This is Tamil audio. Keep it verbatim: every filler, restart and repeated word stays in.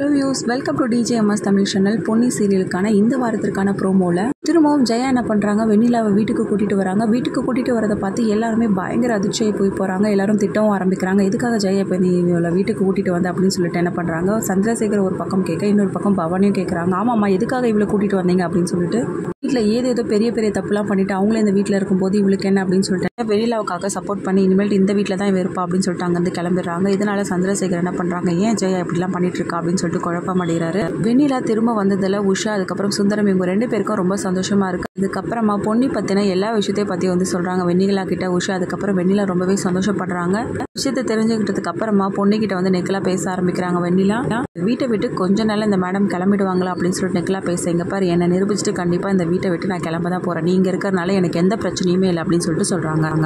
Hello viewers, welcome to D J M S Tamil channel. Pony serial கான இந்த வாரத்துக்கான ப்ரோமோல திரும்பவும் ஜெயா என்ன பண்றாங்க, வெண்ணிலாவை வீட்டுக்கு கூட்டிட்டு வராங்க. வீட்டுக்கு கூட்டிட்டு வரத பார்த்து எல்லாரும் பயங்கர அதிர்ச்சியை போய் போறாங்க. எல்லாரும் திட்டவும் ஆரம்பிக்கிறாங்க, எதுக்காக ஜெயா இப்போ நீ வீட்டுக்கு கூட்டிட்டு வந்த அப்படின்னு சொல்லிட்டு என்ன பண்றாங்க. சந்திரசேகர் ஒரு பக்கம் கேட்க, இன்னொரு பக்கம் பவனையும் கேட்கறாங்க. ஆமாம்மா எதுக்காக இவ்வளோ கூட்டிட்டு வந்தீங்க அப்படின்னு சொல்லிட்டு, வீட்டில் ஏதோ ஏதோ பெரிய பெரிய தப்புலாம் பண்ணிட்டு அவங்களே இந்த வீட்டில் இருக்கும்போது இவளுக்கு என்ன அப்படின்னு சொல்லிட்டு வெண்ணிலாவுக்காக சப்போர்ட் பண்ணி இனிமேல் இந்த வீட்டில் தான் இருப்பா அப்படின்னு சொல்லிட்டு அங்கேருந்து கிளம்பிடுறாங்க. இதனால சந்திரசேகர் என்ன பண்றாங்க, ஏன் ஜெயா இப்படிலாம் பண்ணிட்டு இருக்கா அப்படின்னு சொல்லிட்டு குழப்பம் அடைகிறாரு. வெண்ணிலா திரும்ப வந்ததில் உஷா அதுக்கப்புறம் சுந்தரம் இவங்க ரெண்டு பேருக்கும் ரொம்ப சந்தோஷமா இருக்கு. அதுக்கப்புறமா பொன்னி பத்தின எல்லா விஷயத்தையும் பத்தி வந்து சொல்றாங்க வெண்ணிலா கிட்ட உஷா. அதுக்கப்புறம் வெண்ணிலா ரொம்பவே சந்தோஷப்படுறாங்க. விஷயத்தை தெரிஞ்சுக்கிட்டதுக்கு அப்புறமா பொன்னி கிட்ட வந்து நெக்லா பேச ஆரம்பிக்கிறாங்க வெண்ணிலா. வீட்டை விட்டு கொஞ்ச நாள் இந்த மேடம் கிளம்பிடுவாங்களா அப்படின்னு சொல்லிட்டு நெக்லா பேச, எங்க பாரு என்னை நிரூபிச்சுட்டு கண்டிப்பா இந்த வீட்டை விட்டு நான் கிளம்ப தான் போறேன், நீங்க இருக்கிறதுனால எனக்கு எந்த பிரச்சனையுமே இல்லை அப்படின்னு சொல்லிட்டு சொல்றாங்க.